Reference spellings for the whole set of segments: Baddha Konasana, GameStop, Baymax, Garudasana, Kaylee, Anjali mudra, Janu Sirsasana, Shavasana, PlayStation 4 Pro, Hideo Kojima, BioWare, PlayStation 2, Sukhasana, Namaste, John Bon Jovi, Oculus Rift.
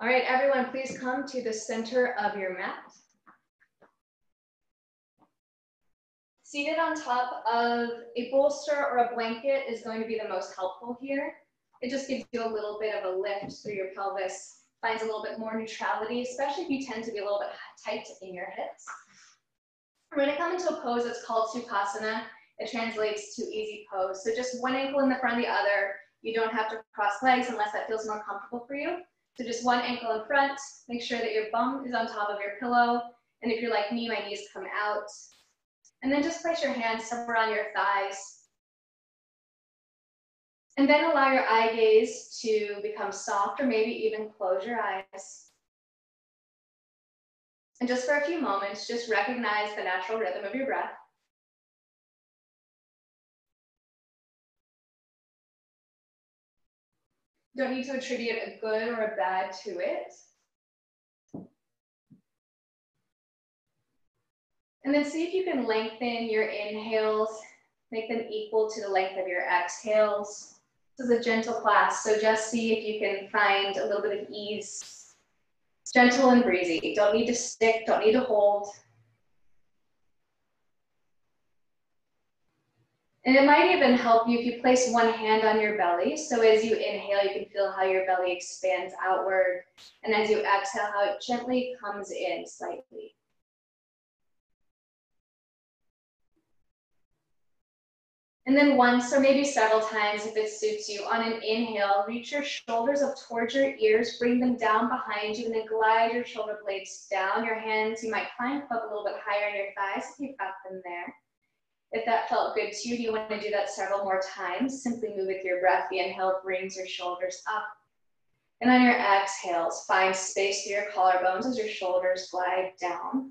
All right, everyone, please come to the center of your mat. Seated on top of a bolster or a blanket is going to be the most helpful here. It just gives you a little bit of a lift through your pelvis, finds a little bit more neutrality, especially if you tend to be a little bit tight in your hips. We're gonna come into a pose that's called Sukhasana. It translates to easy pose. So just one ankle in the front of the other. You don't have to cross legs unless that feels more comfortable for you. So just one ankle in front, make sure that your bum is on top of your pillow. And if you're like me, my knees come out. And then just place your hands somewhere on your thighs. And then allow your eye gaze to become soft, or maybe even close your eyes. And just for a few moments, just recognize the natural rhythm of your breath. Don't need to attribute a good or a bad to it. And then see if you can lengthen your inhales, make them equal to the length of your exhales. This is a gentle class, so just see if you can find a little bit of ease. Gentle and breezy, don't need to stick, don't need to hold. And it might even help you if you place one hand on your belly. So as you inhale, you can feel how your belly expands outward. And as you exhale, how it gently comes in slightly. And then once or maybe several times, if it suits you, on an inhale, reach your shoulders up towards your ears, bring them down behind you, and then glide your shoulder blades down. Your hands, you might climb up a little bit higher on your thighs if you've got them there. If that felt good to you, do you want to do that several more times? Simply move with your breath. The inhale brings your shoulders up. And on your exhales, find space through your collarbones as your shoulders glide down.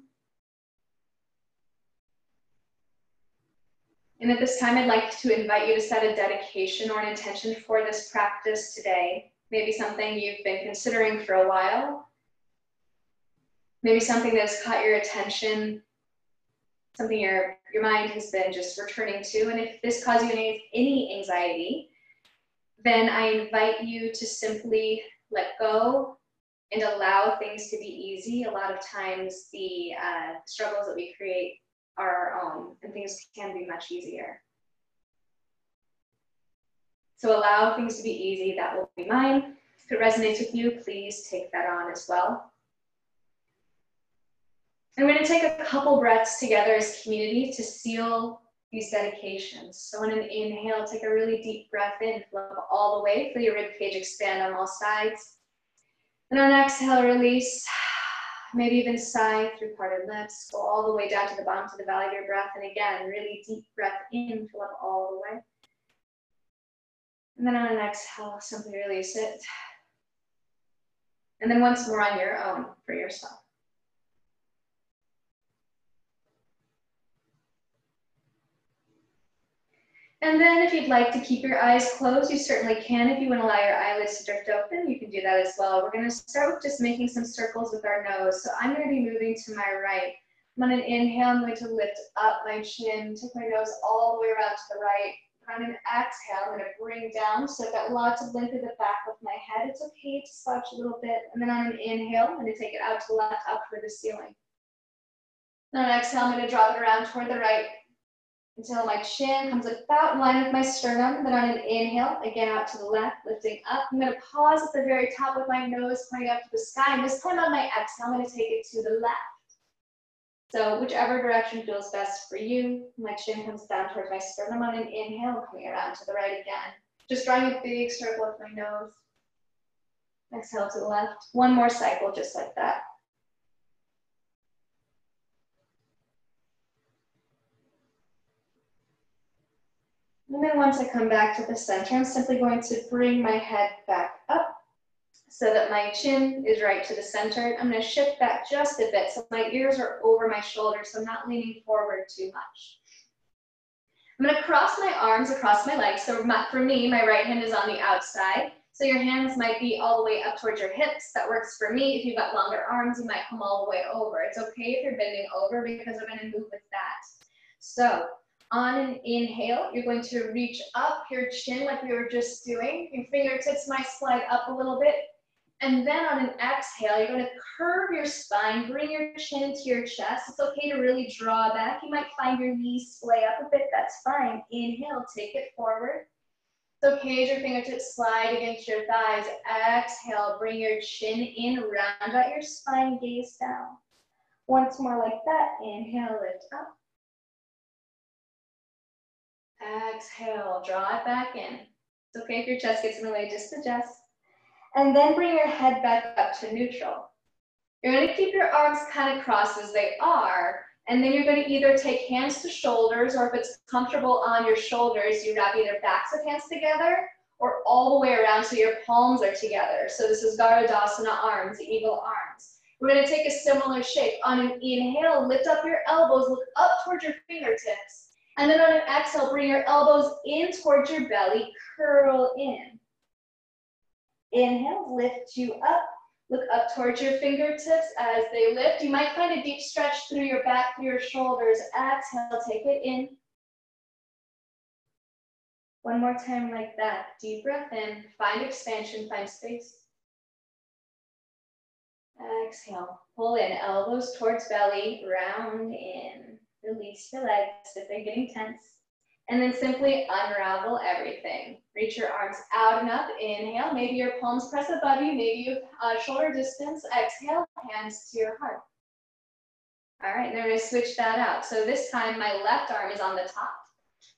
And at this time, I'd like to invite you to set a dedication or an intention for this practice today. Maybe something you've been considering for a while. Maybe something that's caught your attention. Something your mind has been just returning to. And if this causes you any anxiety, then I invite you to simply let go and allow things to be easy. A lot of times the struggles that we create are our own, and things can be much easier. So allow things to be easy, that will be mine. If it resonates with you, please take that on as well. And we're going to take a couple breaths together as community to seal these dedications. So on an inhale, take a really deep breath in, flow all the way, feel your ribcage expand on all sides. And on exhale, release, maybe even sigh through parted lips, go all the way down to the bottom to the valley of your breath. And again, really deep breath in, fill up all the way. And then on an exhale, simply release it. And then once more on your own for yourself. And then if you'd like to keep your eyes closed, you certainly can. If you want to allow your eyelids to drift open, you can do that as well. We're going to start with just making some circles with our nose. So I'm going to be moving to my right. On an inhale, I'm going to lift up my chin, take my nose all the way around to the right. On an exhale, I'm going to bring down. So I've got lots of length in the back of my head. It's okay to slouch a little bit. And then on an inhale, I'm going to take it out to the left, up toward the ceiling. And on an exhale, I'm going to drop it around toward the right, until my chin comes about in line with my sternum. Then on an inhale, again out to the left, lifting up. I'm going to pause at the very top with my nose pointing up to the sky. And this time on my exhale, I'm going to take it to the left. So whichever direction feels best for you. My chin comes down towards my sternum. On an inhale, coming around to the right again. Just drawing a big circle with my nose. Exhale to the left. One more cycle just like that. And then once I come back to the center, I'm simply going to bring my head back up so that my chin is right to the center. I'm going to shift that just a bit so my ears are over my shoulders, so I'm not leaning forward too much. I'm going to cross my arms across my legs. So for me, my right hand is on the outside. So your hands might be all the way up towards your hips. That works for me. If you've got longer arms, you might come all the way over. It's okay if you're bending over because I'm going to move with that. So on an inhale, you're going to reach up your chin like we were just doing. Your fingertips might slide up a little bit. And then on an exhale, you're going to curve your spine, bring your chin into your chest. It's okay to really draw back. You might find your knees splay up a bit. That's fine. Inhale, take it forward. It's okay as your fingertips slide against your thighs. Exhale, bring your chin in, round out your spine, gaze down. Once more like that. Inhale, lift up. Exhale, draw it back in. It's okay if your chest gets in the way, just adjust. And then bring your head back up to neutral. You're going to keep your arms kind of crossed as they are, and then you're going to either take hands to shoulders, or if it's comfortable on your shoulders, you wrap either backs of hands together or all the way around so your palms are together. So this is Garudasana arms, eagle arms. We're going to take a similar shape. On an inhale, lift up your elbows, look up towards your fingertips. And then on an exhale, bring your elbows in towards your belly, curl in. Inhale, lift you up. Look up towards your fingertips as they lift. You might find a deep stretch through your back, through your shoulders. Exhale, take it in. One more time like that. Deep breath in. Find expansion, find space. Exhale, pull in. Elbows towards belly, round in. Release your legs if they're getting tense. And then simply unravel everything. Reach your arms out and up. Inhale, maybe your palms press above you, maybe you shoulder distance. Exhale, hands to your heart. All right, and then we're gonna switch that out. So this time my left arm is on the top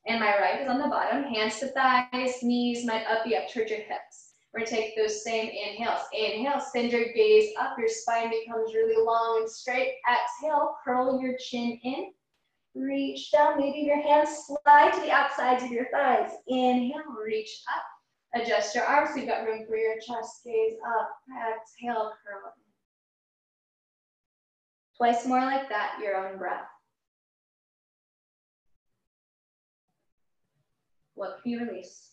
and my right is on the bottom. Hands to thighs, knees might be up towards your hips. We're gonna take those same inhales. Inhale, send your gaze up. Your spine becomes really long and straight. Exhale, curl your chin in. Reach down, maybe your hands slide to the outsides of your thighs. Inhale, reach up. Adjust your arms so you've got room for your chest. Gaze up. Exhale, curl. Twice more like that, your own breath. What can you release?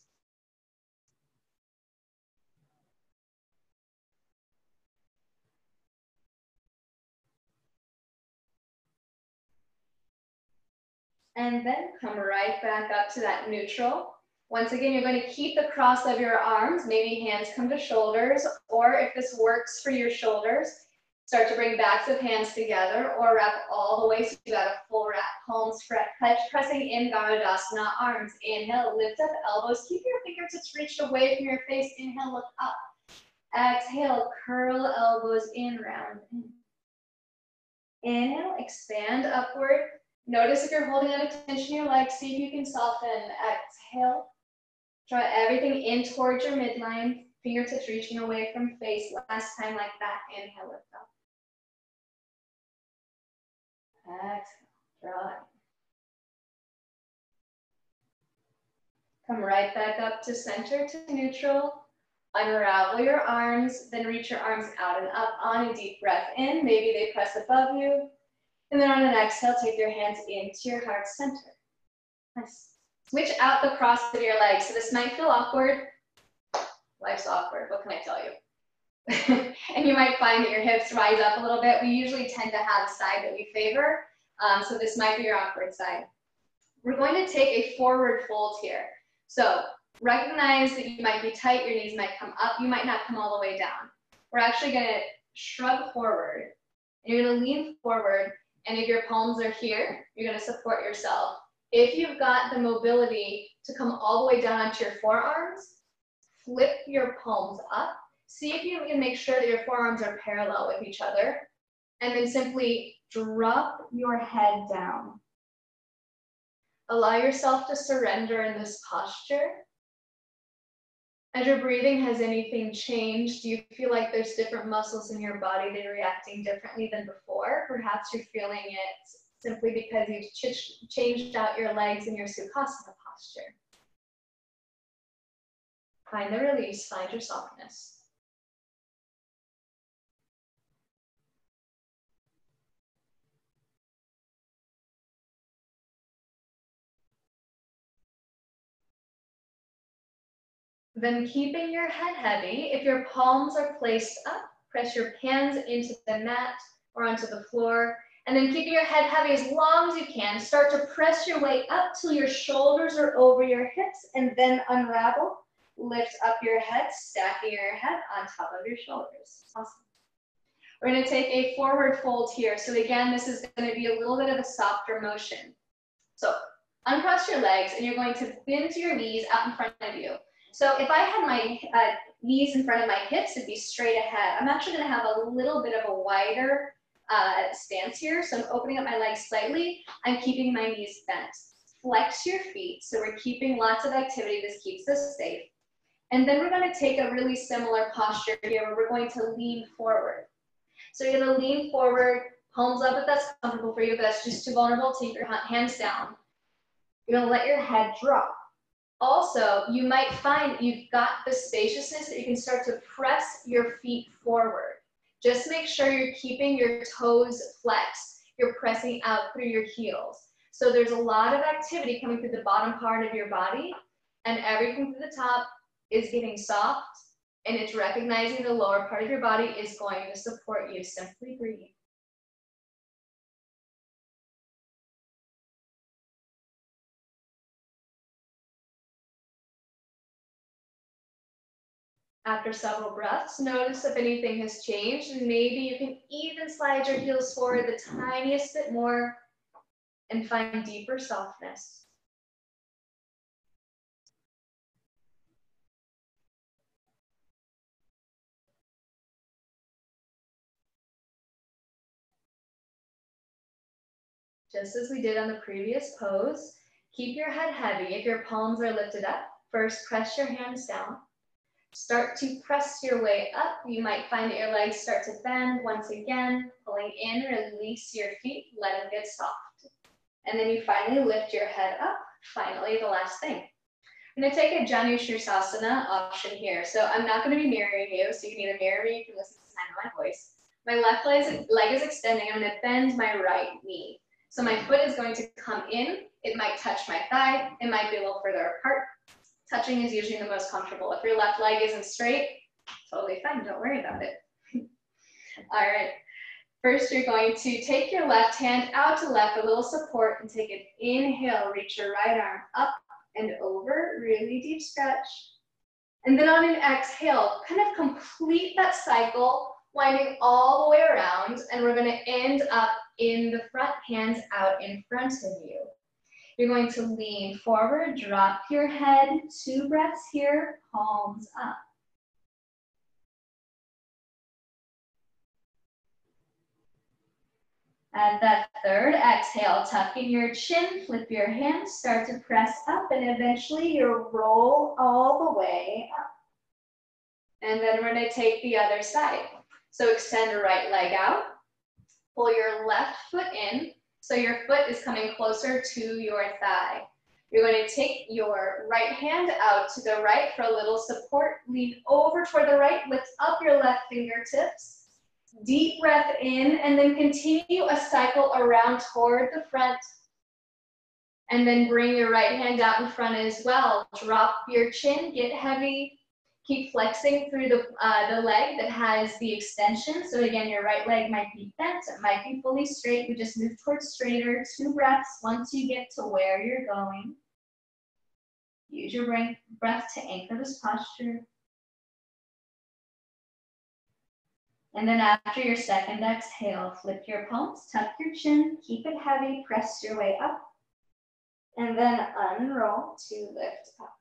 And then come right back up to that neutral. Once again, you're going to keep the cross of your arms. Maybe hands come to shoulders, or if this works for your shoulders, start to bring backs of hands together or wrap all the way so you got a full wrap. Palms pressing in, Garudasana arms. Inhale, lift up elbows. Keep your fingertips reached away from your face. Inhale, look up. Exhale, curl elbows in, round in. Inhale, expand upward. Notice if you're holding on to tension in your legs, see if you can soften. Exhale, draw everything in towards your midline, fingertips reaching away from face. Last time like that, inhale, lift up. Exhale, draw it. Come right back up to center, to neutral. Unravel your arms, then reach your arms out and up on a deep breath in. Maybe they press above you. And then on an exhale, take your hands into your heart center. Nice. Switch out the cross of your legs. So this might feel awkward. Life's awkward, what can I tell you? And you might find that your hips rise up a little bit. We usually tend to have a side that we favor. So this might be your awkward side. We're going to take a forward fold here. So recognize that you might be tight, your knees might come up, you might not come all the way down. We're actually gonna shrug forward, and you're gonna lean forward. And if your palms are here, you're going to support yourself. If you've got the mobility to come all the way down onto your forearms, flip your palms up. See if you can make sure that your forearms are parallel with each other. And then simply drop your head down. Allow yourself to surrender in this posture. As your breathing, has anything changed? Do you feel like there's different muscles in your body that are reacting differently than before? Perhaps you're feeling it simply because you've changed out your legs in your Sukhasana posture. Find the release, find your softness. Then keeping your head heavy, if your palms are placed up, press your hands into the mat or onto the floor, and then keeping your head heavy as long as you can. Start to press your way up till your shoulders are over your hips, and then unravel. Lift up your head, stacking your head on top of your shoulders. Awesome. We're going to take a forward fold here. So again, this is going to be a little bit of a softer motion. So uncross your legs and you're going to bend your knees out in front of you. So if I had my knees in front of my hips, it'd be straight ahead. I'm actually going to have a little bit of a wider stance here. So I'm opening up my legs slightly. I'm keeping my knees bent. Flex your feet. So we're keeping lots of activity. This keeps us safe. And then we're going to take a really similar posture here where we're going to lean forward. So you're going to lean forward, palms up if that's comfortable for you. If that's just too vulnerable, take your hands down. You're going to let your head drop. Also, you might find you've got the spaciousness that you can start to press your feet forward. Just make sure you're keeping your toes flexed. You're pressing out through your heels. So there's a lot of activity coming through the bottom part of your body, and everything through the top is getting soft, and it's recognizing the lower part of your body is going to support you. Simply breathe. After several breaths, notice if anything has changed, and maybe you can even slide your heels forward the tiniest bit more and find deeper softness. Just as we did on the previous pose, keep your head heavy. If your palms are lifted up, first press your hands down. Start to press your way up. You might find that your legs start to bend once again, pulling in, release your feet, let them get soft. And then you finally lift your head up. Finally, the last thing. I'm gonna take a Janu Sirsasana option here. So I'm not gonna be mirroring you, so you can either mirror me, you can listen to the sound of my voice. My left leg is extending. I'm gonna bend my right knee. So my foot is going to come in. It might touch my thigh. It might be a little further apart. Touching is usually the most comfortable. If your left leg isn't straight, totally fine, don't worry about it. All right, first you're going to take your left hand out to left, a little support, and take an inhale, reach your right arm up and over, really deep stretch. And then on an exhale, kind of complete that cycle, winding all the way around, and we're gonna end up in the front, hands out in front of you. You're going to lean forward, drop your head, 2 breaths here, palms up. At that third exhale, tuck in your chin, flip your hands, start to press up, and eventually you'll roll all the way up. And then we're going to take the other side. So extend the right leg out, pull your left foot in, so your foot is coming closer to your thigh. You're going to take your right hand out to the right for a little support. Lean over toward the right, lift up your left fingertips. Deep breath in, and then continue a cycle around toward the front. And then bring your right hand out in front as well. Drop your chin, get heavy. Keep flexing through the leg that has the extension. So again, your right leg might be bent, it might be fully straight. You just move towards straighter, 2 breaths once you get to where you're going. Use your breath to anchor this posture. And then after your second exhale, flip your palms, tuck your chin, keep it heavy, press your way up, and then unroll to lift up.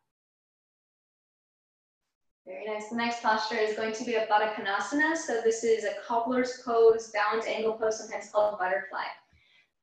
Very nice. The next posture is going to be a Baddha Konasana. So this is a cobbler's pose, balanced angle pose, sometimes called butterfly.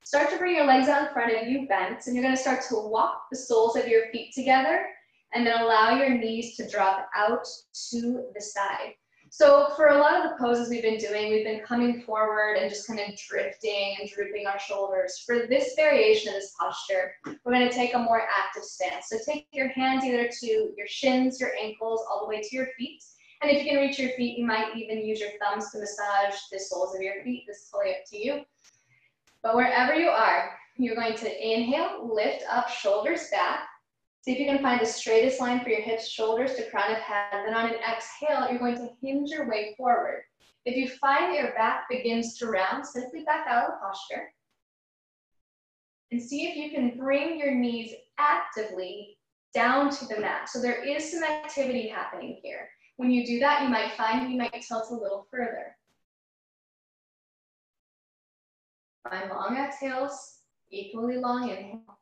Start to bring your legs out in front of you, bent, and you're going to start to walk the soles of your feet together, and then allow your knees to drop out to the side. So for a lot of the poses we've been doing, we've been coming forward and just kind of drifting and drooping our shoulders. For this variation of this posture, we're going to take a more active stance. So take your hands either to your shins, your ankles, all the way to your feet. And if you can reach your feet, you might even use your thumbs to massage the soles of your feet. This is totally up to you. But wherever you are, you're going to inhale, lift up, shoulders back. See if you can find the straightest line for your hips, shoulders to crown of head. Then on an exhale, you're going to hinge your way forward. If you find that your back begins to round, simply back out of the posture. And see if you can bring your knees actively down to the mat. So there is some activity happening here. When you do that, you might find you might tilt a little further. Find long exhales, equally long inhale.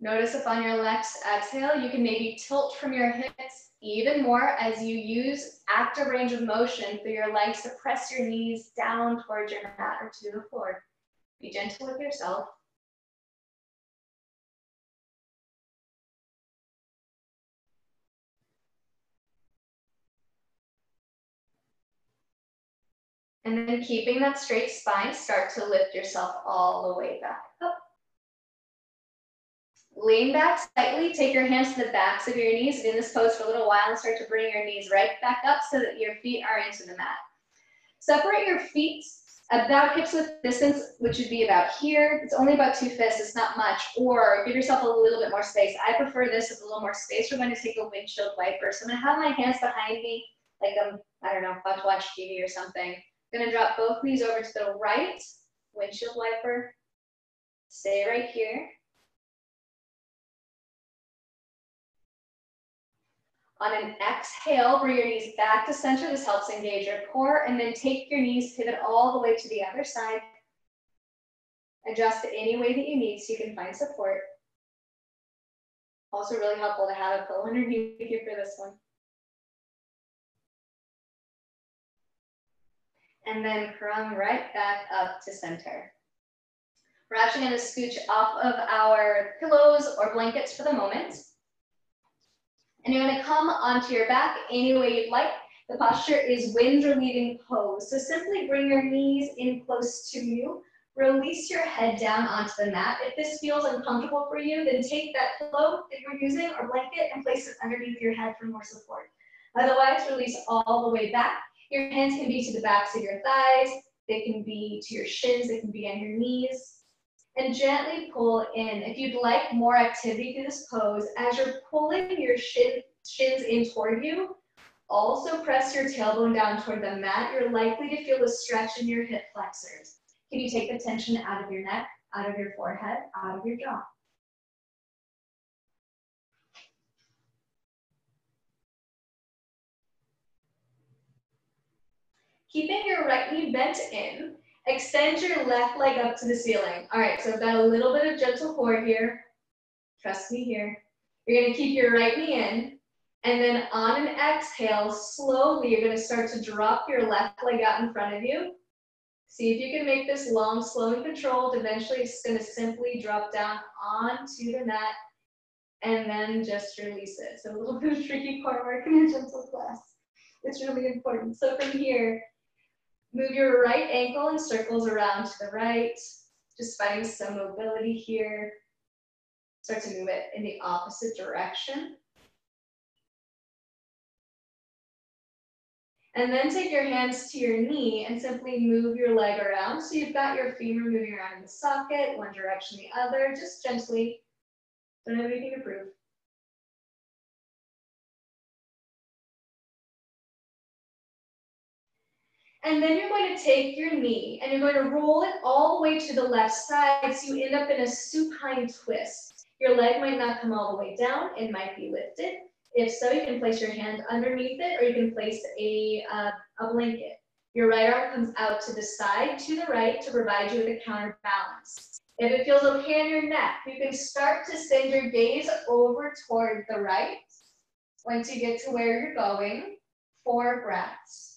Notice if on your next exhale, you can maybe tilt from your hips even more as you use active range of motion through your legs to press your knees down towards your mat or to the floor. Be gentle with yourself. And then keeping that straight spine, start to lift yourself all the way back up. Lean back slightly, take your hands to the backs of your knees. Be in this pose for a little while and start to bring your knees right back up so that your feet are into the mat. Separate your feet about hips width distance, which would be about here. It's only about 2 fists, it's not much. Or give yourself a little bit more space. I prefer this with a little more space. We're going to take a windshield wiper. So I'm going to have my hands behind me, like I'm, I don't know, about to watch TV or something. Gonna drop both knees over to the right, windshield wiper, stay right here. On an exhale, bring your knees back to center, this helps engage your core, and then take your knees, pivot all the way to the other side. Adjust it any way that you need so you can find support. Also really helpful to have a pillow underneath you for this one. And then come right back up to center. We're actually going to scooch off of our pillows or blankets for the moment. And you're going to come onto your back any way you'd like. The posture is wind relieving pose. So simply bring your knees in close to you. Release your head down onto the mat. If this feels uncomfortable for you, then take that pillow that you're using or blanket and place it underneath your head for more support. Otherwise, release all the way back. Your hands can be to the backs of your thighs, they can be to your shins, they can be on your knees, and gently pull in. If you'd like more activity through this pose, as you're pulling your shins in toward you, also press your tailbone down toward the mat. You're likely to feel the stretch in your hip flexors. Can you take the tension out of your neck, out of your forehead, out of your jaw? Keeping your right knee bent in, extend your left leg up to the ceiling. All right, so I've got a little bit of gentle core here. Trust me here. You're gonna keep your right knee in, and then on an exhale, slowly you're gonna start to drop your left leg out in front of you. See if you can make this long, slow, and controlled. Eventually, it's gonna simply drop down onto the mat, and then just release it. So a little bit of tricky core work in a gentle class. It's really important. So from here, move your right ankle in circles around to the right. Just finding some mobility here. Start to move it in the opposite direction. And then take your hands to your knee and simply move your leg around. So you've got your femur moving around in the socket, one direction, the other, just gently. Don't have anything to prove. And then you're going to take your knee and you're going to roll it all the way to the left side so you end up in a supine twist. Your leg might not come all the way down, it might be lifted. If so, you can place your hand underneath it or you can place a blanket. Your right arm comes out to the side, to the right, to provide you with a counterbalance. If it feels okay on your neck, you can start to send your gaze over toward the right once you get to where you're going. 4 breaths.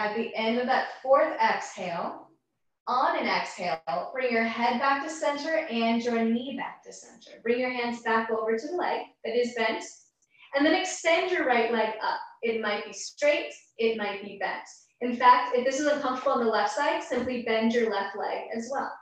At the end of that 4th exhale, on an exhale, bring your head back to center and your knee back to center. Bring your hands back over to the leg that is bent, and then extend your right leg up. It might be straight, it might be bent. In fact, if this is uncomfortable on the left side, simply bend your left leg as well.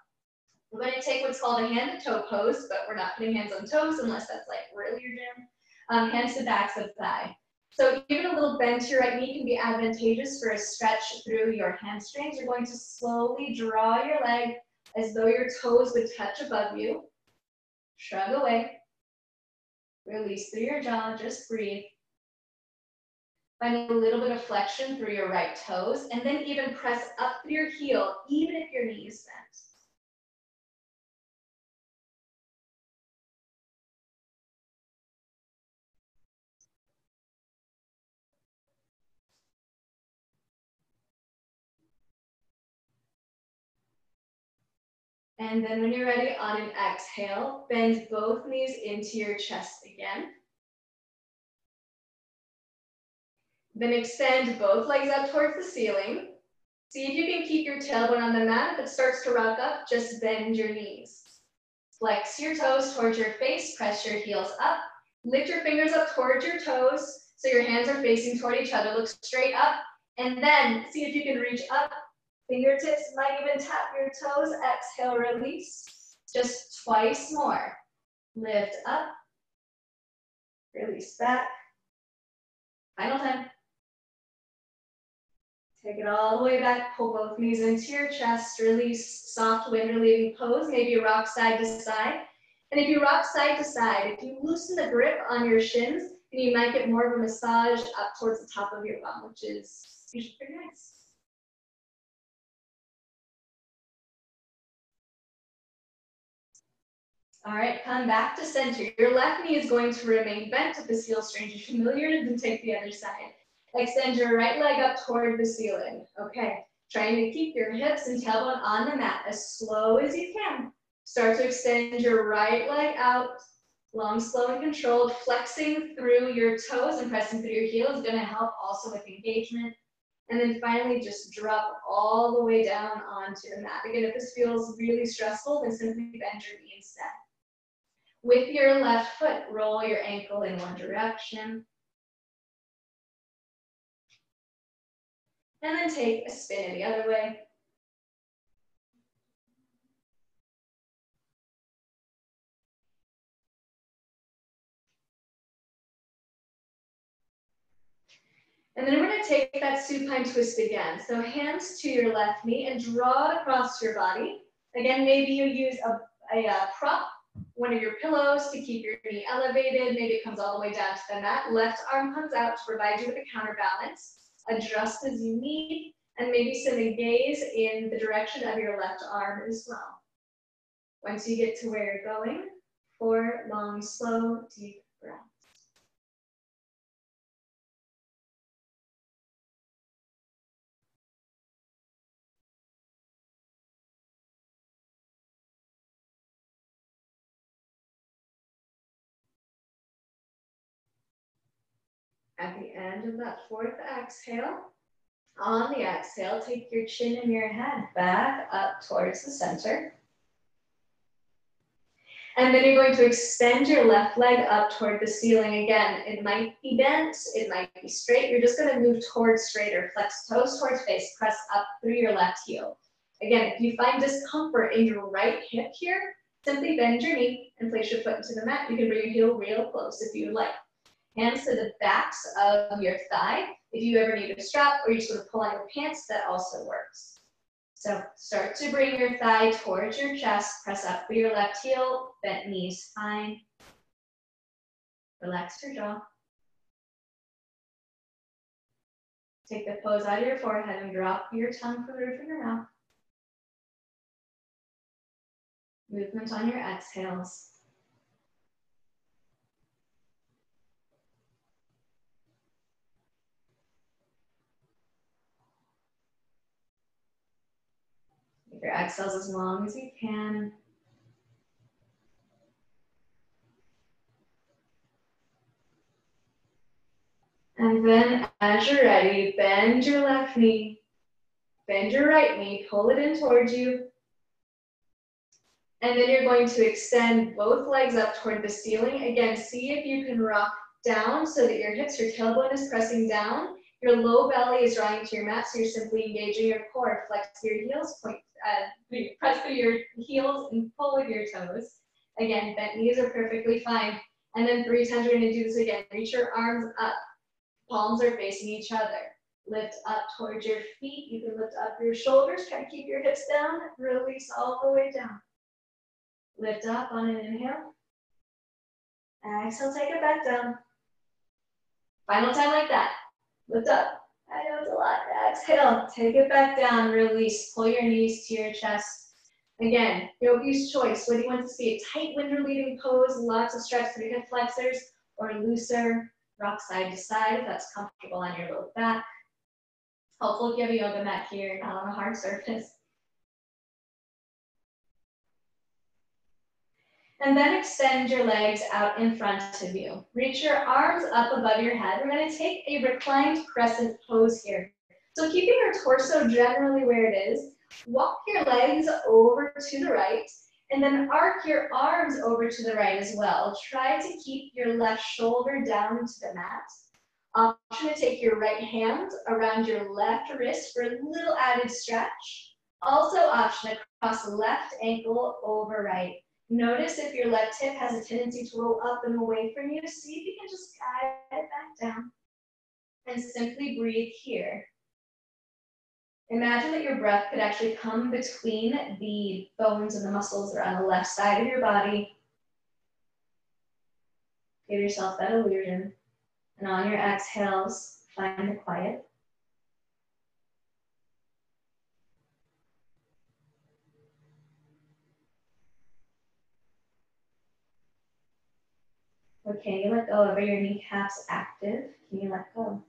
We're going to take what's called a hand-to-toe pose, but we're not putting hands on toes unless that's like really your jam. Hands to backs of thigh. So even a little bend to your right knee can be advantageous for a stretch through your hamstrings. You're going to slowly draw your leg as though your toes would touch above you. Shrug away. Release through your jaw, just breathe. Find a little bit of flexion through your right toes, and then even press up through your heel, even if your knee is bent. And then when you're ready, on an exhale, bend both knees into your chest again. Then extend both legs up towards the ceiling. See if you can keep your tailbone on the mat. If it starts to rock up, just bend your knees. Flex your toes towards your face, press your heels up. Lift your fingers up towards your toes so your hands are facing toward each other. Look straight up, and then see if you can reach up. Fingertips might even tap your toes. Exhale, release. Just twice more. Lift up. Release back. Final time. Take it all the way back. Pull both knees into your chest. Release. Soft wind relieving pose. Maybe rock side to side. And if you rock side to side, if you loosen the grip on your shins, then you might get more of a massage up towards the top of your bum, which is usually pretty nice. All right, come back to center. Your left knee is going to remain bent. If this feels strange and familiar, then take the other side. Extend your right leg up toward the ceiling. Okay, trying to keep your hips and tailbone on the mat as slow as you can. Start to extend your right leg out, long, slow, and controlled. Flexing through your toes and pressing through your heels is gonna help also with engagement. And then finally, just drop all the way down onto the mat. Again, if this feels really stressful, then simply bend your knee instead. With your left foot, roll your ankle in one direction. And then take a spin in the other way. And then we're going to take that supine twist again. So hands to your left knee and draw it across your body. Again, maybe you use a prop, one of your pillows, to keep your knee elevated. Maybe it comes all the way down to the mat. Left arm comes out to provide you with a counterbalance. Adjust as you need, and maybe send a gaze in the direction of your left arm as well. Once you get to where you're going, 4 long, slow, deep breaths. At the end of that 4th exhale, on the exhale, take your chin and your head back up towards the center. And then you're going to extend your left leg up toward the ceiling again. It might be bent, it might be straight. You're just going to move towards straight or flex toes towards face, press up through your left heel. Again, if you find discomfort in your right hip here, simply bend your knee and place your foot into the mat. You can bring your heel real close if you would like. Hands to the backs of your thigh. If you ever need a strap or you just want to pull on your pants, that also works. So start to bring your thigh towards your chest, press up for your left heel, bent knees, fine. Relax your jaw. Take the pose out of your forehead and drop your tongue from the roof of your mouth. Movement on your exhales. Your exhales as long as you can. And then as you're ready, bend your left knee, bend your right knee, pull it in towards you. And then you're going to extend both legs up toward the ceiling. Again, see if you can rock down so that your hips, your tailbone is pressing down. Your low belly is drawing to your mat, so you're simply engaging your core. Flex your heels, press through your heels and pull with your toes. Again, bent knees are perfectly fine. And then 3 times we're going to do this again. Reach your arms up. Palms are facing each other. Lift up towards your feet. You can lift up your shoulders. Try to keep your hips down. Release all the way down. Lift up on an inhale. And exhale, take it back down. Final time like that. Lift up. I know it's a lot. Exhale, take it back down. Release. Pull your knees to your chest. Again, yogi's choice. Whether you want to see a tight window leading pose, lots of stretch through hip flexors, or looser, rock side to side if that's comfortable on your low back. Helpful if you have a yoga mat here, not on a hard surface. And then extend your legs out in front of you. Reach your arms up above your head. We're going to take a reclined crescent pose here. So keeping your torso generally where it is, walk your legs over to the right, and then arc your arms over to the right as well. Try to keep your left shoulder down to the mat. Option to take your right hand around your left wrist for a little added stretch. Also option to cross left ankle over right. Notice if your left hip has a tendency to roll up and away from you. See if you can just guide it back down. And simply breathe here. Imagine that your breath could actually come between the bones and the muscles that are on the left side of your body. Give yourself that illusion. And on your exhales, find the quiet. Okay, you let go. Are your kneecaps active? Can you let go?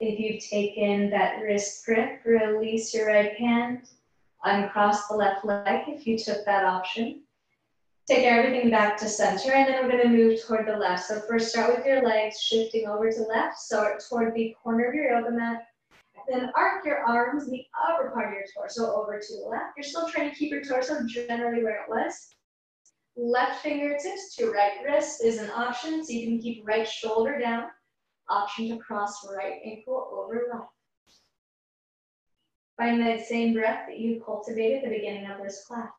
If you've taken that wrist grip, release your right hand. Uncross the left leg if you took that option. Take everything back to center, and then we're going to move toward the left. So first start with your legs shifting over to left, so toward the corner of your yoga mat. Then arc your arms and the upper part of your torso over to the left. You're still trying to keep your torso generally where it was. Left fingertips to right wrist is an option, so you can keep right shoulder down. Option to cross right ankle over left. Find that same breath that you cultivated at the beginning of this class.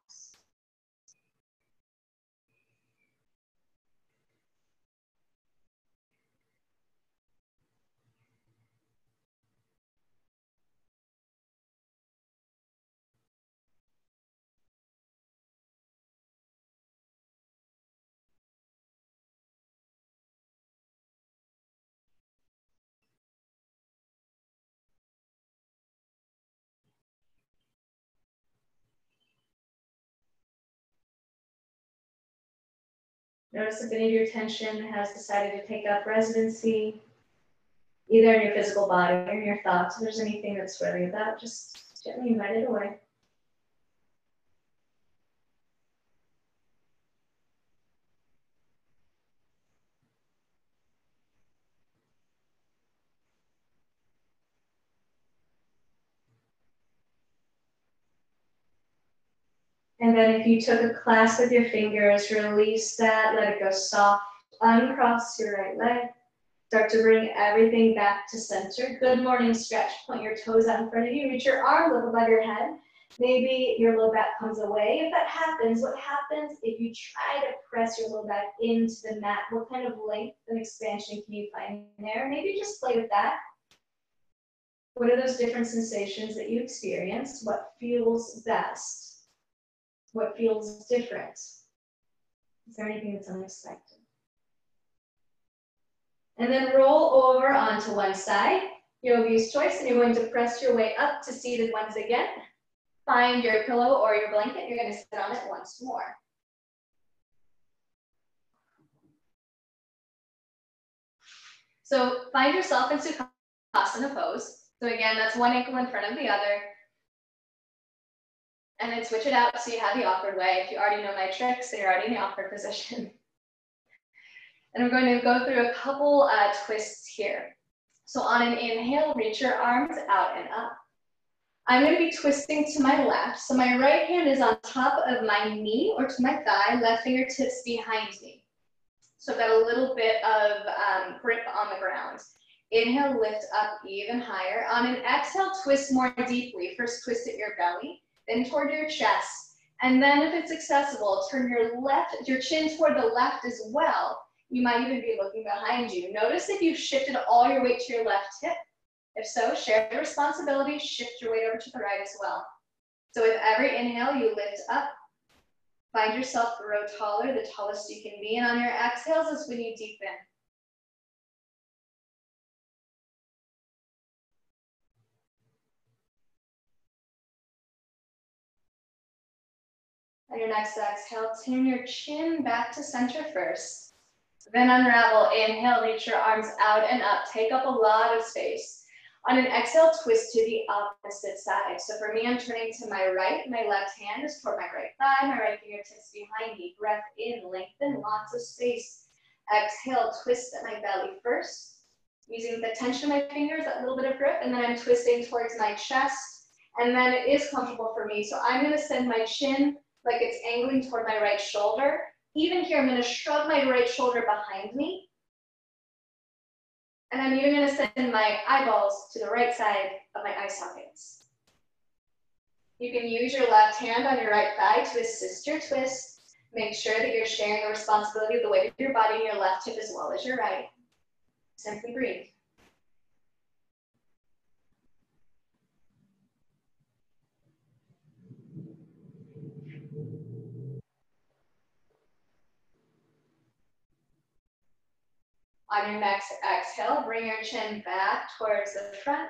Notice if any of your tension has decided to take up residency, either in your physical body or in your thoughts. If there's anything that's really about, just gently invite it away. And then if you took a class with your fingers, release that, let it go soft, uncross your right leg. Start to bring everything back to center. Good morning stretch. Point your toes out in front of you. Reach your arms up above your head. Maybe your low back comes away. If that happens, what happens if you try to press your low back into the mat? What kind of length and expansion can you find there? Maybe just play with that. What are those different sensations that you experience? What feels best? What feels different? Is there anything that's unexpected? And then roll over onto one side, yogi's choice, and you're going to press your way up to seated once again. Find your pillow or your blanket, you're going to sit on it once more. So find yourself in Sukhasana pose. So again, that's one ankle in front of the other. And then switch it out so you have the awkward way. If you already know my tricks, so you're already in the awkward position. And I'm going to go through a couple twists here. So on an inhale, reach your arms out and up. I'm going to be twisting to my left. So my right hand is on top of my knee or to my thigh, left fingertips behind me. So I've got a little bit of grip on the ground. Inhale, lift up even higher. On an exhale, twist more deeply. First twist at your belly. then toward your chest. And then if it's accessible, turn your chin toward the left as well. You might even be looking behind you. Notice if you've shifted all your weight to your left hip. If so, share the responsibility, shift your weight over to the right as well. So with every inhale, you lift up. Find yourself grow taller, the tallest you can be. And on your exhales is when you deepen. On your next exhale, turn your chin back to center first. Then unravel, inhale, reach your arms out and up. Take up a lot of space. On an exhale, twist to the opposite side. So for me, I'm turning to my right. My left hand is toward my right thigh. My right fingertips behind me. Breath in, lengthen, lots of space. Exhale, twist at my belly first. Using the tension of my fingers, that little bit of grip, and then I'm twisting towards my chest. And then it is comfortable for me. So I'm gonna send my chin like it's angling toward my right shoulder. Even here, I'm gonna shrug my right shoulder behind me. And I'm even going to send my eyeballs to the right side of my eye sockets. You can use your left hand on your right thigh to assist your twist. Make sure that you're sharing the responsibility of the weight of your body in your left hip as well as your right. Simply breathe. On your next exhale, bring your chin back towards the front.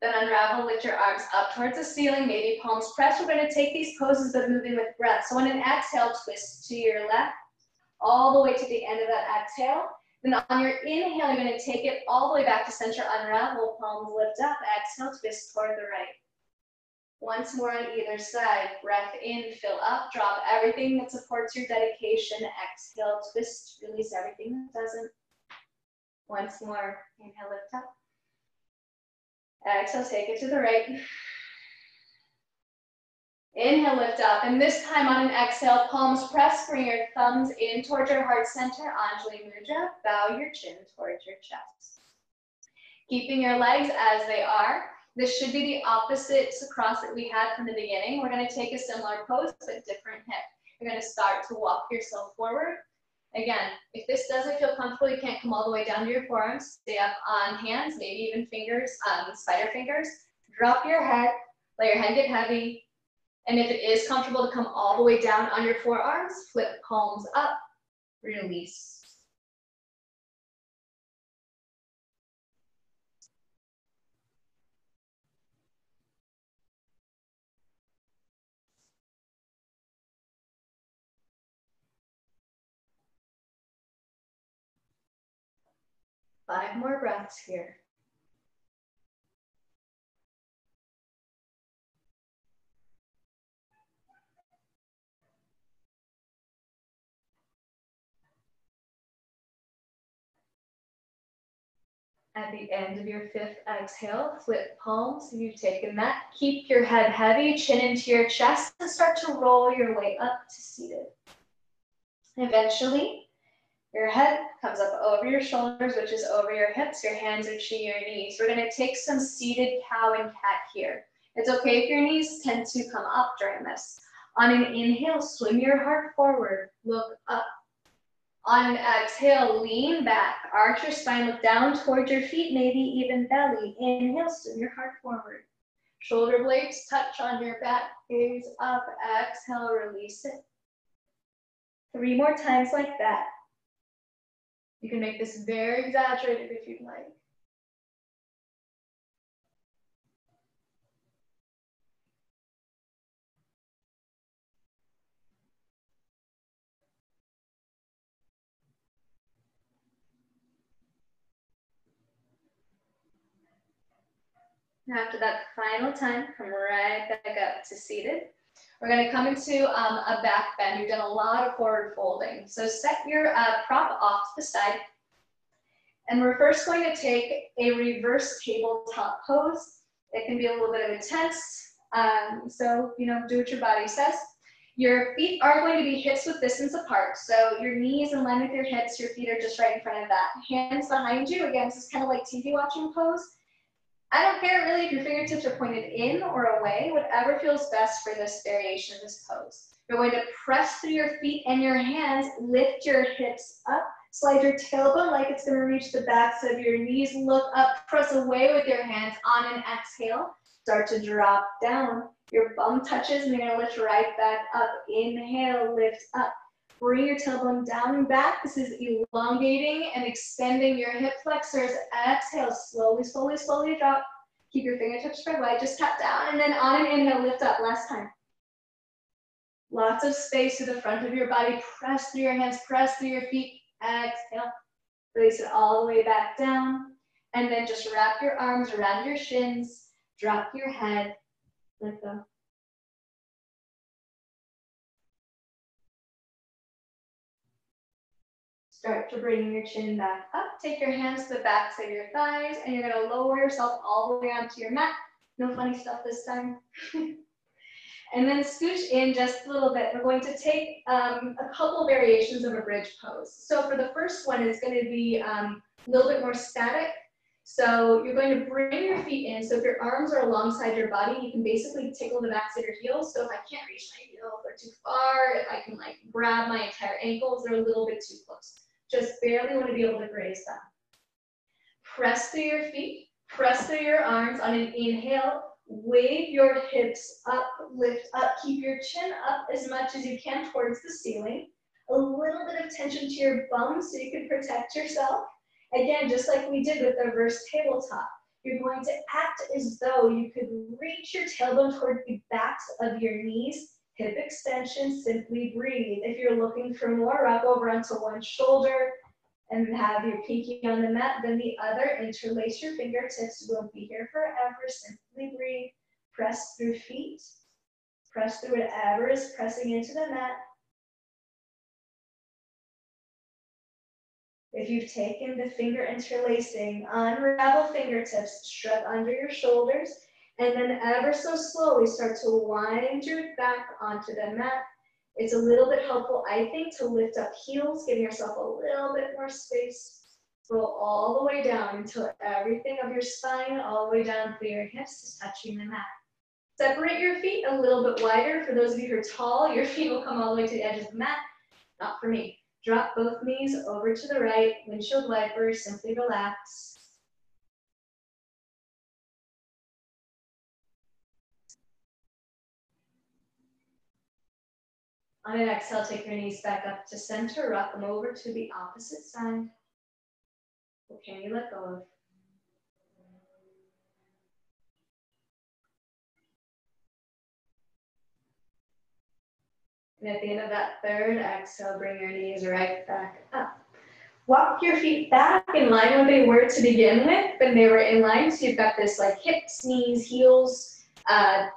Then unravel, lift your arms up towards the ceiling, maybe palms pressed. We're going to take these poses of moving with breath. So on an exhale, twist to your left, all the way to the end of that exhale. Then on your inhale, you're going to take it all the way back to center, unravel, palms lift up, exhale, twist toward the right. Once more on either side, breath in, fill up, drop everything that supports your dedication. Exhale, twist, release everything that doesn't. Once more, inhale, lift up. Exhale, take it to the right. Inhale, lift up. And this time on an exhale, palms press, bring your thumbs in towards your heart center, Anjali mudra. Bow your chin towards your chest. Keeping your legs as they are. This should be the opposite cross that we had from the beginning. We're going to take a similar pose, but different hip. You're going to start to walk yourself forward. Again, if this doesn't feel comfortable, you can't come all the way down to your forearms. Stay up on hands, maybe even fingers, spider fingers. Drop your head, let your head get heavy. And if it is comfortable to come all the way down on your forearms, flip palms up, release. Five more breaths here. At the end of your fifth exhale, flip palms. You've taken that. Keep your head heavy, chin into your chest, and start to roll your way up to seated. Eventually, your head comes up over your shoulders, which is over your hips. Your hands are to your knees. We're going to take some seated cow and cat here. It's okay if your knees tend to come up during this. On an inhale, swim your heart forward. Look up. On an exhale, lean back. Arch your spine. Look down towards your feet, maybe even belly. Inhale, swim your heart forward. Shoulder blades touch on your back. Gaze up. Exhale, release it. Three more times like that. You can make this very exaggerated if you'd like. And after that final time, come right back up to seated. We're going to come into a back bend. You've done a lot of forward folding. So set your prop off to the side. And we're first going to take a reverse tabletop pose. It can be a little bit intense. So do what your body says. Your feet are going to be hips width distance apart. So your knees in line with your hips, your feet are just right in front of that. Hands behind you. Again, this is kind of like TV watching pose. I don't care really if your fingertips are pointed in or away, whatever feels best for this variation of this pose. You're going to press through your feet and your hands, lift your hips up, slide your tailbone like it's going to reach the backs of your knees, look up, press away with your hands on an exhale, start to drop down. Your bum touches and you're going to lift right back up. Inhale, lift up. Bring your tailbone down and back. This is elongating and extending your hip flexors. Exhale, slowly, slowly, slowly drop. Keep your fingertips spread wide. Just tap down and then on an inhale, lift up. Last time. Lots of space to the front of your body. Press through your hands, press through your feet. Exhale. Release it all the way back down. And then just wrap your arms around your shins. Drop your head. Let go. Start to bring your chin back up. Take your hands to the backs of your thighs, and you're going to lower yourself all the way onto your mat. No funny stuff this time. And then scooch in just a little bit. We're going to take a couple variations of a bridge pose. So for the first one, it's going to be a little bit more static. So you're going to bring your feet in. So if your arms are alongside your body, you can basically tickle the backs of your heels. So if I can't reach my heel, if they're too far, if I can like grab my entire ankles, they're a little bit too close. Just barely want to be able to graze them. Press through your feet, press through your arms on an inhale, wave your hips up, lift up, keep your chin up as much as you can towards the ceiling. A little bit of tension to your bum so you can protect yourself. Again, just like we did with the reverse tabletop, you're going to act as though you could reach your tailbone toward the backs of your knees. Hip extension, simply breathe. If you're looking for more, rock over onto one shoulder and have your pinky on the mat, then the other, interlace your fingertips. You won't be here forever. Simply breathe. Press through feet. Press through whatever is pressing into the mat. If you've taken the finger interlacing, unravel fingertips, shrug under your shoulders. And then ever so slowly start to wind your back onto the mat. It's a little bit helpful, I think, to lift up heels, giving yourself a little bit more space. Roll all the way down until everything of your spine, all the way down through your hips is touching the mat. Separate your feet a little bit wider. For those of you who are tall, your feet will come all the way to the edge of the mat. Not for me. Drop both knees over to the right, windshield wiper, simply relax. On an exhale, take your knees back up to center, rock them over to the opposite side. What can you let go of? And at the end of that third exhale, bring your knees right back up. Walk your feet back in line where they were to begin with, but they were in line, so you've got this like hips, knees, heels, I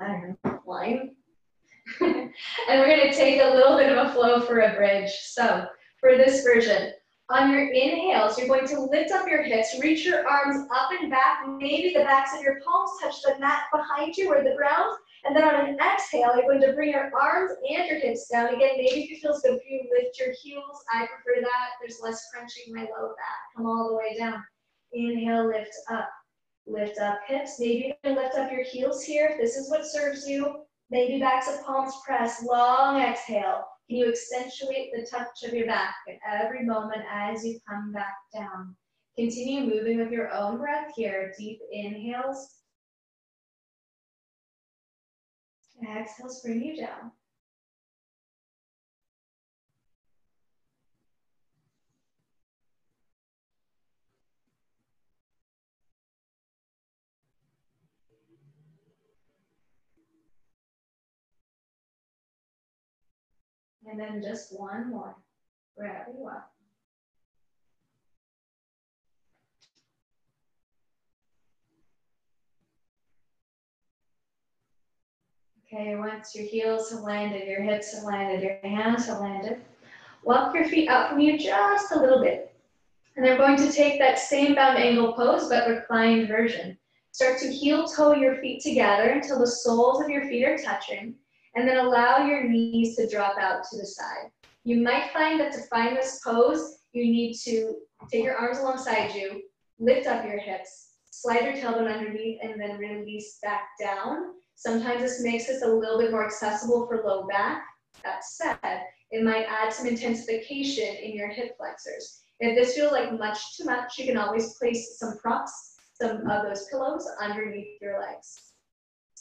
don't know, line. And we're going to take a little bit of a flow for a bridge. So for this version, on your inhales, you're going to lift up your hips, reach your arms up and back, maybe the backs of your palms touch the mat behind you or the ground, and then on an exhale, you're going to bring your arms and your hips down. Again, maybe if it feels good for you, lift your heels. I prefer that. There's less crunching my low back. Come all the way down. Inhale, lift up hips. Maybe you can lift up your heels here if this is what serves you. Maybe backs of palms press, long exhale. Can you accentuate the touch of your back at every moment as you come back down? Continue moving with your own breath here. Deep inhales. Exhales bring you down. And then just one more, wherever you are. Okay, once your heels have landed, your hips have landed, your hands have landed, walk your feet out from you just a little bit. And they're going to take that same bound angle pose, but reclined version. Start to heel toe your feet together until the soles of your feet are touching. And then allow your knees to drop out to the side. You might find that to find this pose, you need to take your arms alongside you, Lift up your hips, slide your tailbone underneath, and then release back down. Sometimes this makes this a little bit more accessible for low back. That said, it might add some intensification in your hip flexors. If this feels like much too much, you can always place some props, some of those pillows underneath your legs.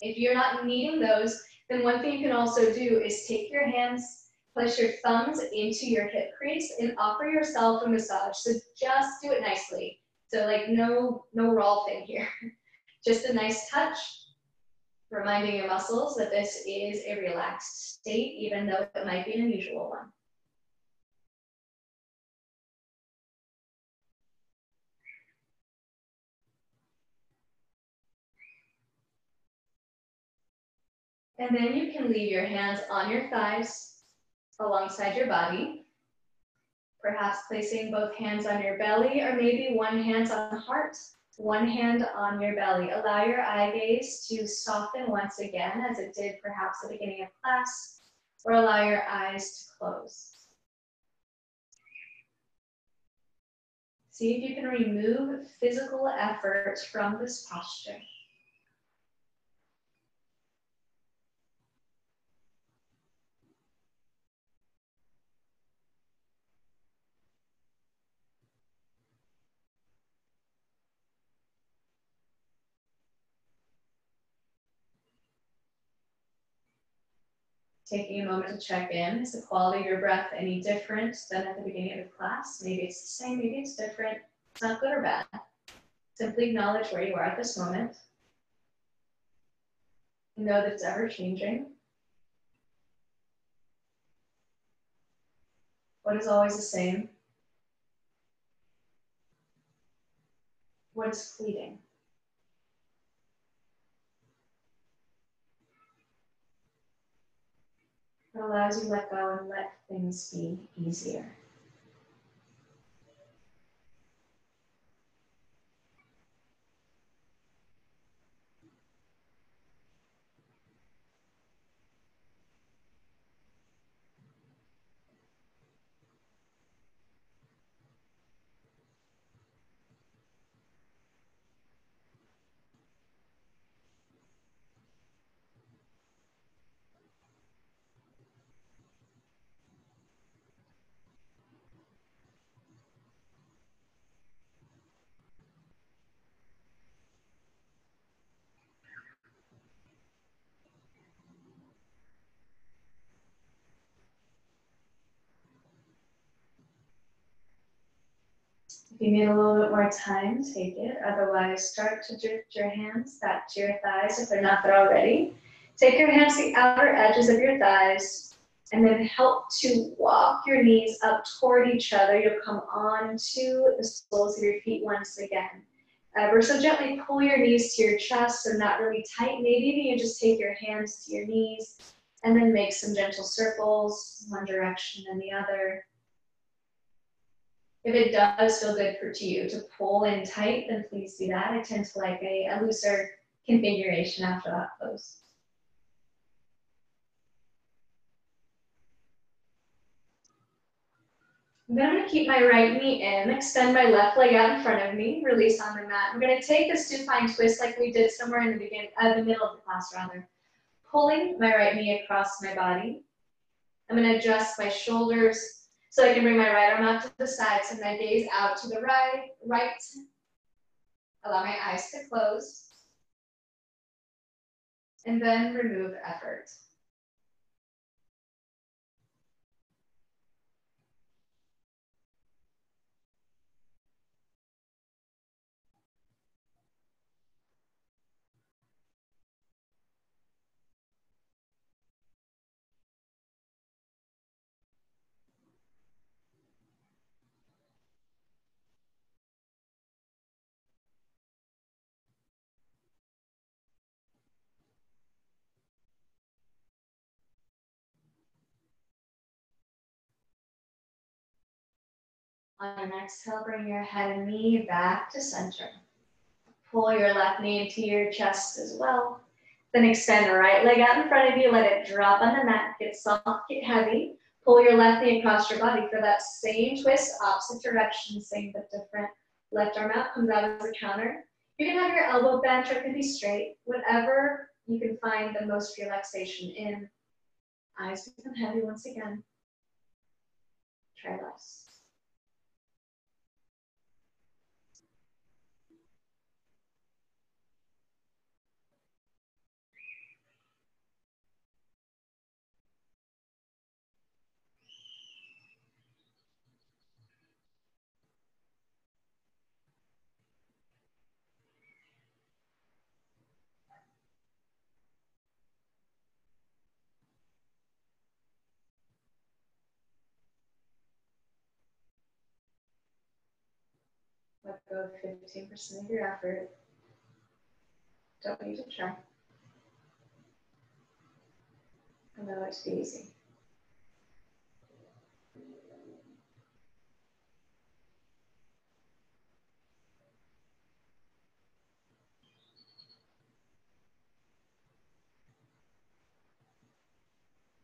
If you're not needing those, then one thing you can also do is take your hands, place your thumbs into your hip crease, and offer yourself a massage. So just do it nicely. So like no raw thing here. Just a nice touch, reminding your muscles that this is a relaxed state, even though it might be an unusual one. And then you can leave your hands on your thighs alongside your body, perhaps placing both hands on your belly, or maybe one hand on the heart, one hand on your belly. Allow your eye gaze to soften once again, as it did perhaps at the beginning of class, or allow your eyes to close. See if you can remove physical effort from this posture. Taking a moment to check in. Is the quality of your breath any different than at the beginning of the class? Maybe it's the same, maybe it's different. It's not good or bad. Simply acknowledge where you are at this moment. Know that it's ever changing. What is always the same? What is fleeting? It allows you to let go and let things be easier. If you need a little bit more time, take it. Otherwise, start to drift your hands back to your thighs if they're not there already. Take your hands to the outer edges of your thighs, and then help to walk your knees up toward each other. You'll come on to the soles of your feet once again. Ever so gently pull your knees to your chest, so not really tight. Maybe you just take your hands to your knees, and then make some gentle circles, one direction and the other. If it does feel good to you to pull in tight, then please do that. I tend to like a looser configuration after that pose. Then I'm going to keep my right knee in, extend my left leg out in front of me, release on the mat. I'm going to take this supine twist like we did somewhere in the middle of the class, rather. Pulling my right knee across my body. I'm going to adjust my shoulders, so I can bring my right arm out to the side, so my gaze out to the right. Allow my eyes to close. And then remove effort. On your next exhale, bring your head and knee back to center. Pull your left knee into your chest as well. Then extend the right leg out in front of you. Let it drop on the mat. Get soft, get heavy. Pull your left knee across your body for that same twist, opposite direction, same but different. Left arm out, comes out as a counter. You can have your elbow bent or it can be straight, whatever you can find the most relaxation in. Eyes become heavy once again. Try less. Let go of 15% of your effort. Don't need to try. And allow it to be easy.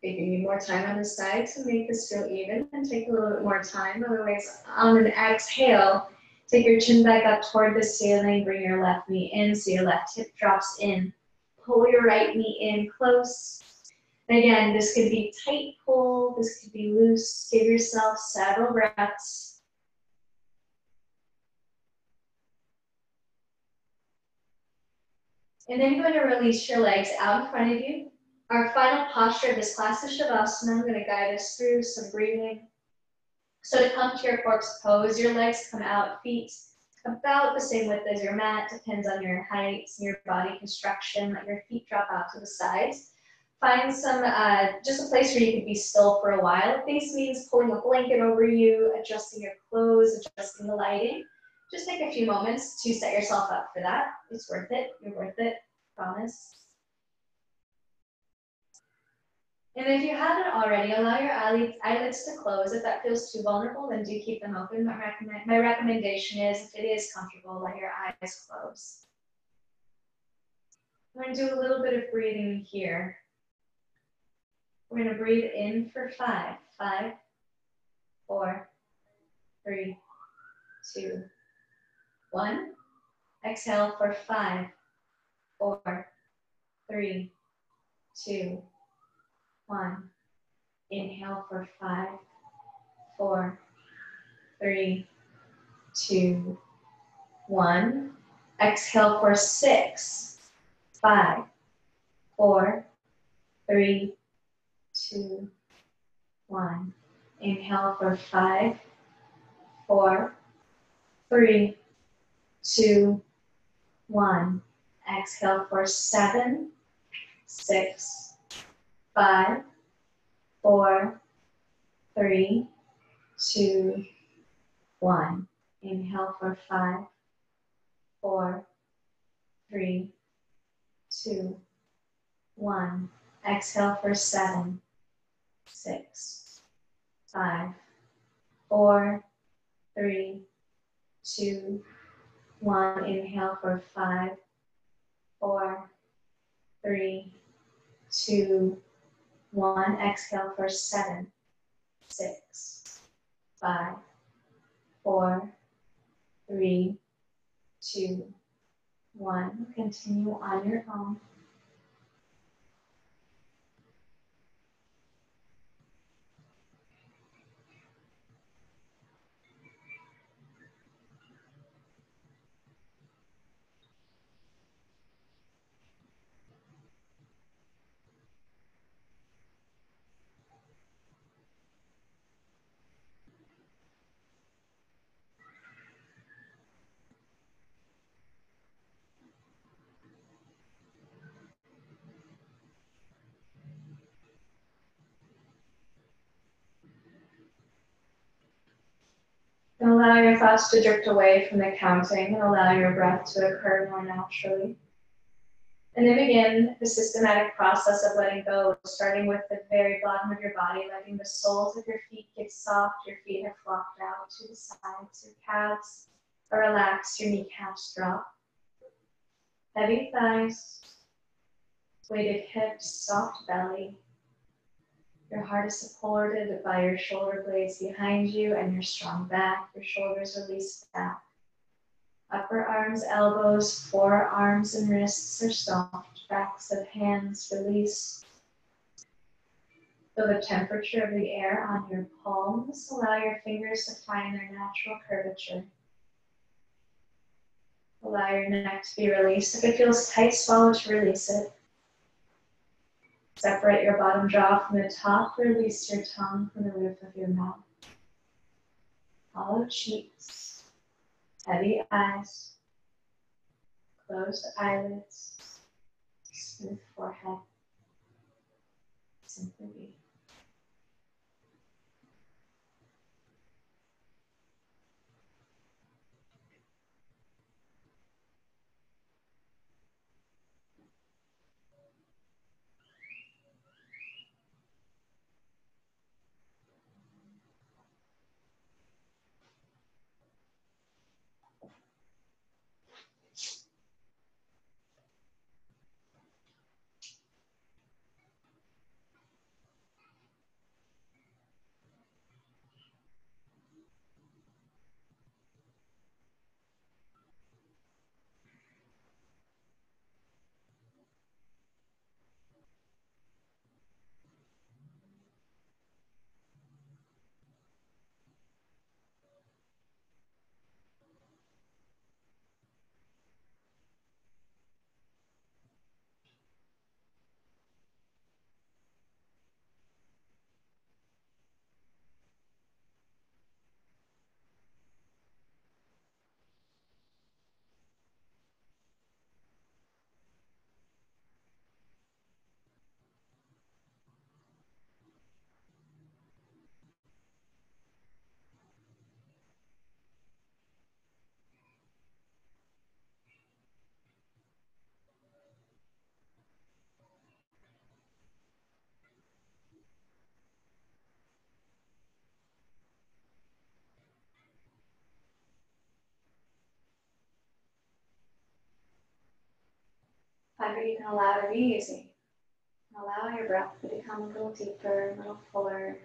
If you need more time on this side to make this feel even, and take a little bit more time. Otherwise, on an exhale, take your chin back up toward the ceiling, bring your left knee in so your left hip drops in. Pull your right knee in close. And again, this could be tight pull, this could be loose. Give yourself several breaths. And then you're going to release your legs out in front of you. Our final posture of this class is Shavasana. I'm going to guide us through some breathing. So to come to your corpse pose, your legs come out, feet about the same width as your mat, depends on your height, your body construction, let your feet drop out to the sides. Find some, just a place where you can be still for a while. This means pulling a blanket over you, adjusting your clothes, adjusting the lighting. Just take a few moments to set yourself up for that. It's worth it, you're worth it, promise. And if you haven't already, allow your eyelids to close. If that feels too vulnerable, then do keep them open. My recommendation is, if it is comfortable, let your eyes close. We're going to do a little bit of breathing here. We're going to breathe in for 5, 5, 4, 3, 2, 1. Exhale for 5, 4, 3, 2, 1. Inhale for 5, 4, 3, 2, 1. Exhale for 6, 5, 4, 3, 2, 1. Inhale for 5, 4, 3, 2, 1. Exhale for 7, 6, 5, 4, 3, 2, 1. Inhale for 5, 4, 3, 2, 1. Exhale for 7, 6, 5, 4, 3, 2, 1. Inhale for 5, 4, 3, 2, 1. Exhale for 7, 6, 5, 4, 3, 2, 1. Continue on your own. And allow your thoughts to drift away from the counting and allow your breath to occur more naturally. And then begin the systematic process of letting go, starting with the very bottom of your body, letting the soles of your feet get soft. Your feet have flopped out to the sides. Your calves are relaxed. Your kneecaps drop. Heavy thighs, weighted hips, soft belly. Your heart is supported by your shoulder blades behind you and your strong back. Your shoulders release back. Upper arms, elbows, forearms and wrists are soft, backs of hands release. Feel the temperature of the air on your palms. Allow your fingers to find their natural curvature. Allow your neck to be released. If it feels tight, swallow to release it. Separate your bottom jaw from the top. Release your tongue from the roof of your mouth. Hollow cheeks. Heavy eyes, closed eyelids, smooth forehead, simply be. However, you can allow it to be easy. Allow your breath to become a little deeper, a little fuller.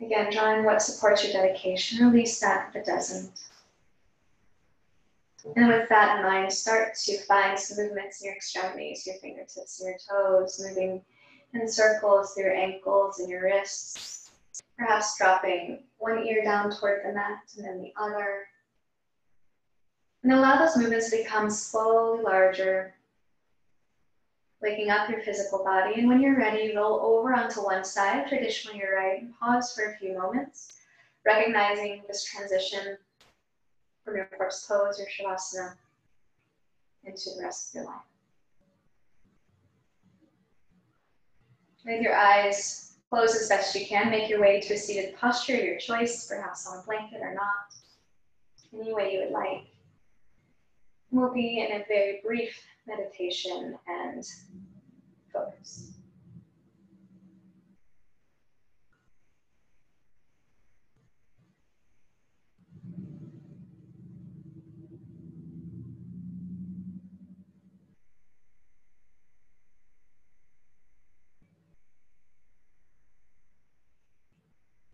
Again, drawing what supports your dedication. Release that if it doesn't. And with that in mind, start to find some movements in your extremities, your fingertips and your toes, moving in circles through your ankles and your wrists. Perhaps dropping one ear down toward the mat and then the other. And allow those movements to become slowly larger, waking up your physical body. And when you're ready, roll over onto one side, traditionally your right, and pause for a few moments, recognizing this transition from your corpse pose, your Shavasana, into the rest of your life. With your eyes closed as best you can, make your way to a seated posture, your choice, perhaps on a blanket or not, any way you would like. We'll be in a very brief meditation and focus.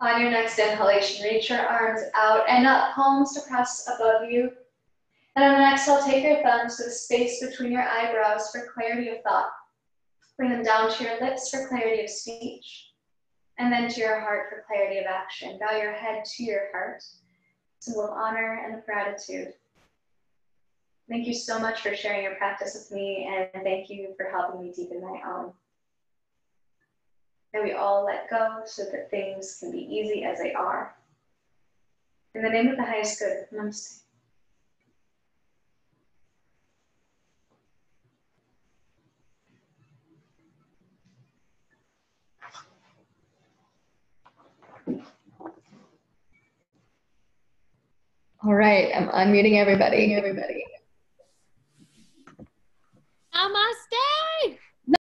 On your next inhalation, reach your arms out and up, palms to press above you. And on the exhale, take your thumbs to the space between your eyebrows for clarity of thought. Bring them down to your lips for clarity of speech, and then to your heart for clarity of action. Bow your head to your heart, symbol of honor and of gratitude. Thank you so much for sharing your practice with me, and thank you for helping me deepen my own. May we all let go so that things can be easy as they are. In the name of the highest good, namaste. All right, I'm unmuting everybody. Namaste.